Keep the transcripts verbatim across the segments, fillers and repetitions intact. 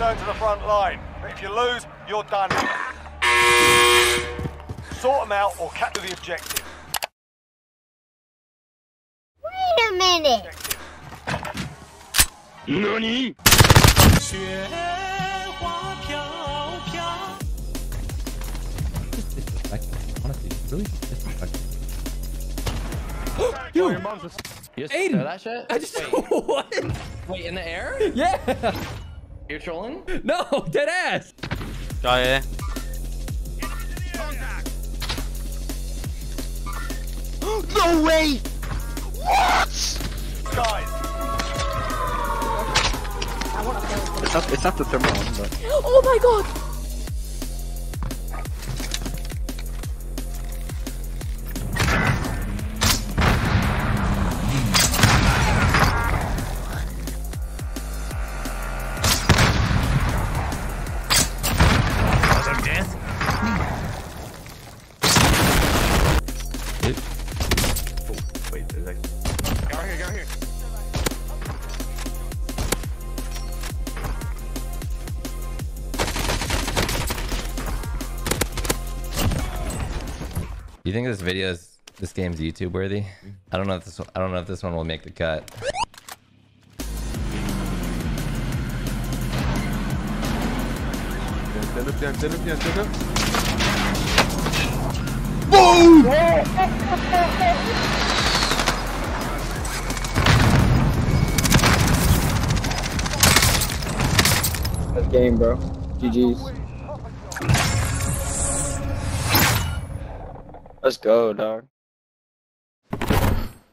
return to the front line. But if you lose, you're done. Sort them out or capture the objective. Wait a minute. Nani? Honestly, really disrespectful. Yo, Aiden, that shit? I just Wait. What? Wait, in the air? Yeah. You're trolling? No, dead ass. Guy here. No way! What? Guys. It's not, it's not the thermal one, but... Oh my god! Was I dead? Oh, wait, there's like... Go here, go here! You think this video is this game's YouTube worthy? I don't know if this I don't know if this one will make the cut. Boom! That's game, bro. G G's. Let's go, dog.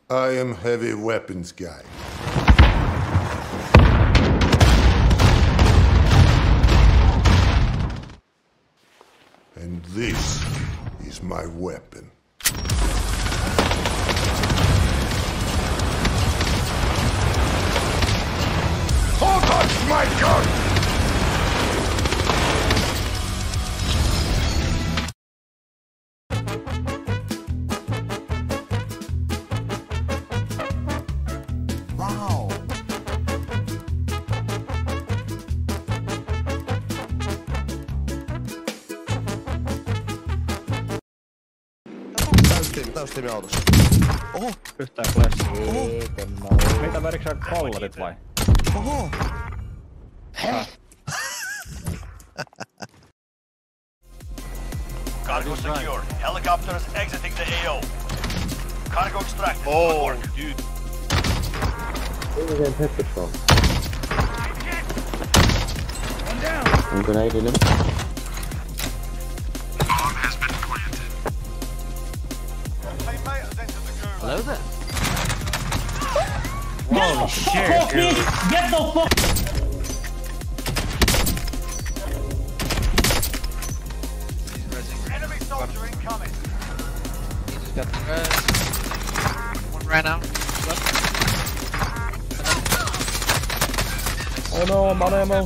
I am heavy weapons guy. And this is my weapon. Hold on, my gun! Täystymi autossa. Oho! Yhtään flashia. Mitä väriksi on kallarit vai? Oho! Häh? Cargo secured. Helicopters exiting the A O. Cargo extracted. Oh, dude. Where was that pistol from? One down! I'm grenading him. Hello there. Whoa, no, shit, fuck dude. Off, get the fuck! Enemy soldier incoming. He just got the uh, one ran out. Oh no, I'm out of ammo.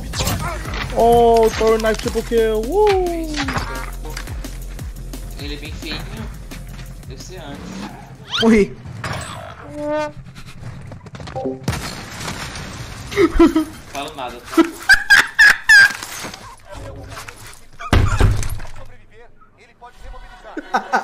Oh, throwing knife triple kill. Woo! Ele é bem feinho. Deve ser antes. Morri. Falo nada. Sobreviver, ele pode se mobilizar.